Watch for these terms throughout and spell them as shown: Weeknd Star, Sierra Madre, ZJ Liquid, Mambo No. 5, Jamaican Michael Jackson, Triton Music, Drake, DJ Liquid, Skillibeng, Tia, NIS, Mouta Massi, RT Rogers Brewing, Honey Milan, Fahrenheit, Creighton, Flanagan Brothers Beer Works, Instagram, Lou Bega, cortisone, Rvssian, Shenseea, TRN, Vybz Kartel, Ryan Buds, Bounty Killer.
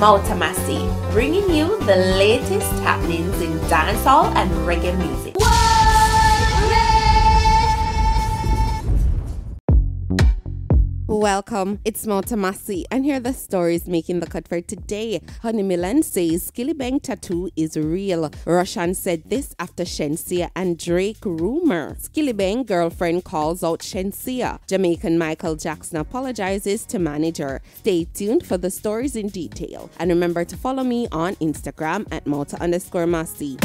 Mouta Massi, bringing you the latest happenings in dancehall and reggae music. Welcome, it's Mouta Massi, and here are the stories making the cut for today. Honey Milan says Skillibeng tattoo is real. Rvssian said this after Shenseea and Drake rumor. Skillibeng girlfriend calls out Shenseea. Jamaican Michael Jackson apologizes to manager. Stay tuned for the stories in detail. And remember to follow me on Instagram at Mouta_Massi.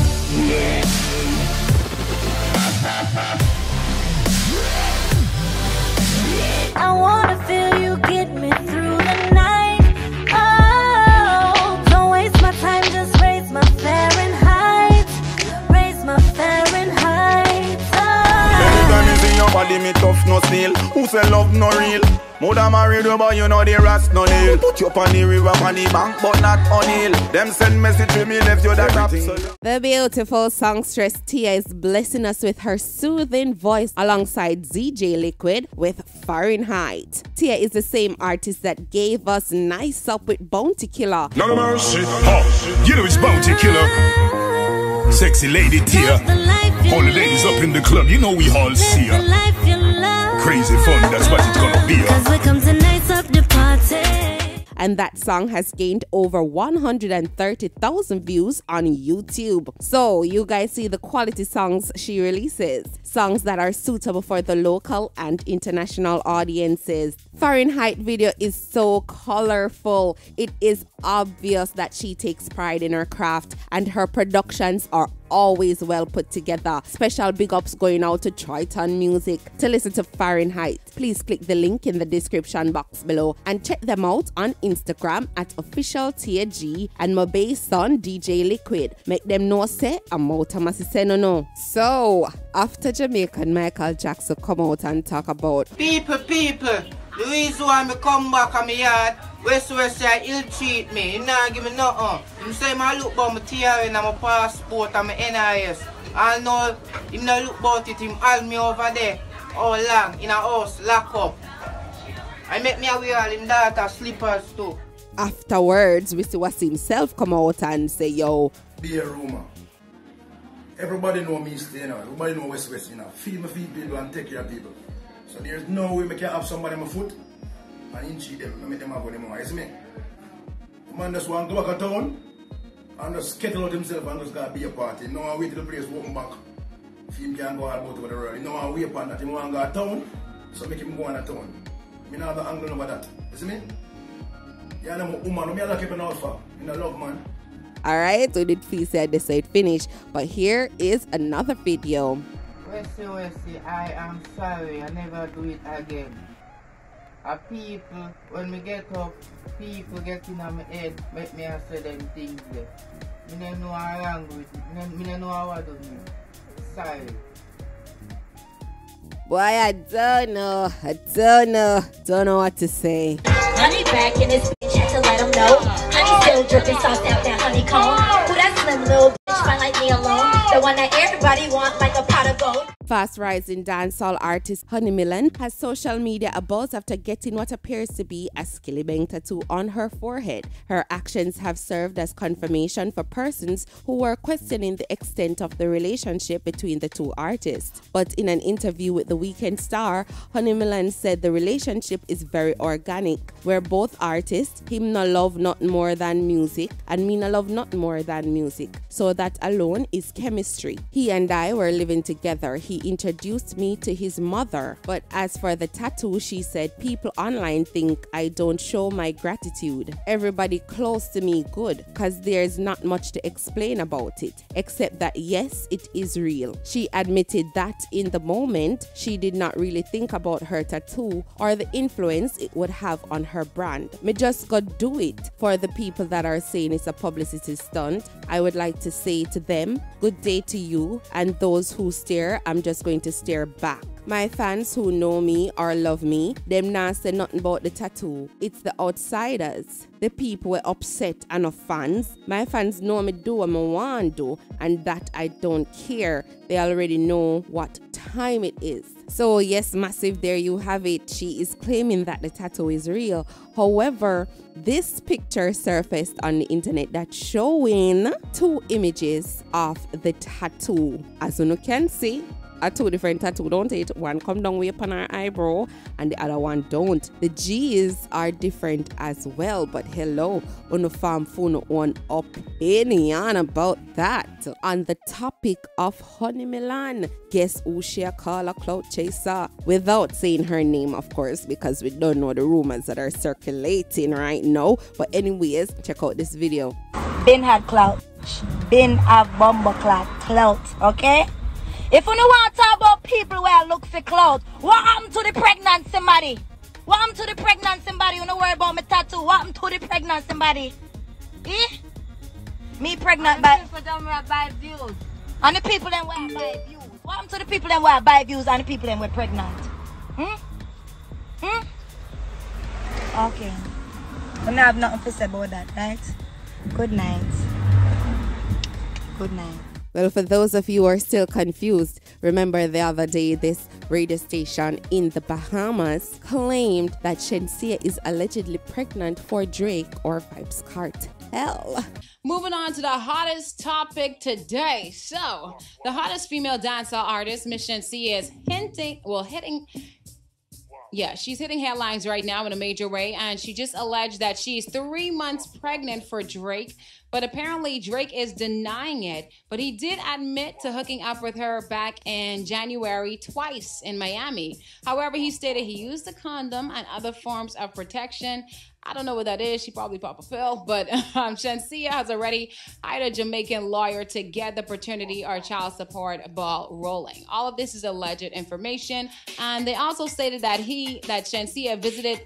I wanna feel you get me through the night. Oh, don't waste my time, just raise my Fahrenheit. Raise my Fahrenheit. Anytime you see your body, me tough no steel. Who say love no real? Mother married you, but you know the rats no nail. Put you up on the river, on the bank, but not on hill. Them send message to me, left you that rap. The beautiful songstress Tia is blessing us with her soothing voice alongside ZJ Liquid with Fahrenheit. Tia is the same artist that gave us Nice Up with Bounty Killer. No mercy, oh, you know it's Bounty Killer. Sexy lady Tia. All the ladies up in the club, you know we all see her. Crazy fun, that's what it's gonna be. Cause we comes the nights of the party. And that song has gained over 130,000 views on YouTube. So you guys see the quality songs she releases. Songs that are suitable for the local and international audiences. Fahrenheit video is so colorful. It is obvious that she takes pride in her craft, and her productions are always well put together. Special big ups going out to Triton Music. To listen to Fahrenheit, please click the link in the description box below and check them out on Instagram at officialtag and my base son DJ Liquid. Make them know say I'm Mouta Massi say no no. So after Jamaican Michael Jackson come out and talk about people, the reason why me come back on my yard, West side, he'll treat me, he not give me nothing. He say I look about my TRN and my passport and my NIS. I know, he not look about it, him hold me over there, all long, in a house, lock up. I make me away all him daughter slippers too. Afterwards, we see what himself come out and say, yo. Be a rumor. Everybody know me stay now, everybody know West, you know. Feed my feet people and take care of people. So there's no way I can have somebody on my foot. And in cheat them, I make them have what they want, isn't it? The man just want to go back to town and just kettle out himself and just got be a party. No one wait till the place open back. If him can go all about over the road. No one wait upon that. He want to go to town, so make him go on to town. Me not have an angle over that, isn't it? Yeah, I'm a woman, I don't keep an alpha. I love man. Alright, so did Fee said this side finish, but here is another video. Wessie, I am sorry, I never do it again. People, when we get up, people get in my head, make me say them things there. I don't know how wrong with me, I don't know how I do it. Sorry. Boy, I don't know what to say. Honey back in this bitch, had to let him know. Honey still dripping sauce out that honeycomb. Who that slim little bitch, find like me alone. The one that everybody wants like a pot of gold. Fast rising dancehall artist Honey Milan has social media abuzz after getting what appears to be a Skillibeng tattoo on her forehead. Her actions have served as confirmation for persons who were questioning the extent of the relationship between the two artists. But in an interview with the Weeknd Star, Honey Milan said the relationship is very organic, where both artists, him no love nothing more than music and me no love nothing more than music. So that alone is chemistry. He and I were living together. He introduced me to his mother, but as for the tattoo, she said people online think I don't show my gratitude. Everybody close to me good, cause there's not much to explain about it, except that yes, it is real. She admitted that in the moment, she did not really think about her tattoo or the influence it would have on her brand. Me just got do it. For the people that are saying it's a publicity stunt, I would like to say to them, good day to you, and those who stare, I'm just going to stare back. My fans who know me or love me, them nah say nothing about the tattoo. It's the outsiders. The people were upset and of fans. My fans know me do what I want to do, and that I don't care. They already know what time it is. So yes, Massive, there you have it. She is claiming that the tattoo is real. However, this picture surfaced on the internet that's showing two images of the tattoo. As you can see, are two different tattoo, don't it? One come down way upon her eyebrow and the other one don't. The G's are different as well, but hello, on farm phone one opinion about that. On the topic of Honey Milan, guess who she call a clout chaser? Without saying her name, of course, because we don't know the rumors that are circulating right now. But anyways, check out this video. Been had clout. Been a bomber clout, okay? If you don't want to talk about people where look for clothes, what happened to the pregnancy body? What happened to the pregnancy body? You don't worry about my tattoo. What happened to the pregnancy body? Eh? Me pregnant by... And the people them where buy views. And the people them where buy views. What happened to the people them where buy views and the people them were pregnant? Hmm? Hmm? Okay. I don't have nothing to say about that, right? Good night. Good night. Well, for those of you who are still confused, remember the other day this radio station in the Bahamas claimed that Shenseea is allegedly pregnant for Drake or Vybz Kartel. Moving on to the hottest topic today. So, the hottest female dancehall artist, Miss Shenseea, is hitting headlines right now in a major way, and she just alleged that she's 3 months pregnant for Drake, but apparently Drake is denying it. But he did admit to hooking up with her back in January twice in Miami. However, he stated he used a condom and other forms of protection. I don't know what that is. She probably pop a pill, but Shenseea has already hired a Jamaican lawyer to get the paternity or child support ball rolling. All of this is alleged information, and they also stated that Shenseea visited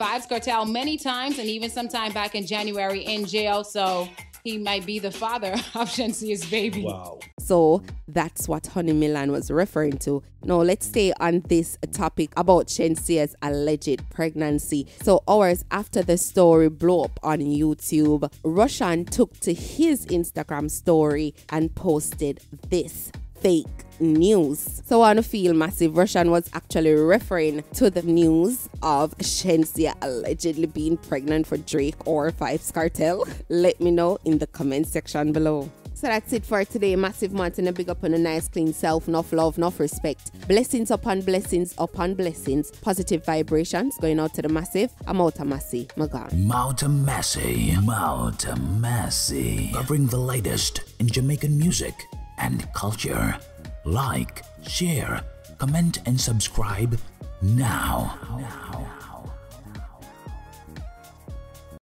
Vybz Kartel many times, and even sometime back in January in jail. So he might be the father of Shenseea's baby. Wow. So that's what Honey Milan was referring to. Now let's stay on this topic about Shenseea's alleged pregnancy. So hours after the story blew up on YouTube, Rvssian took to his Instagram story and posted this fake news. So on the field, Massive, Rvssian was actually referring to the news of Shenseea allegedly being pregnant for Drake or Vybz Kartel. Let me know in the comment section below. So that's it for today. Massive Martin, a big up on a nice clean self. Enough love, enough respect. Blessings upon blessings upon blessings. Positive vibrations going out to the Massive. I'm Mouta Massi. Mouta Massi. Mouta Massi. Covering the latest in Jamaican music and culture. Like, share, comment, and subscribe now.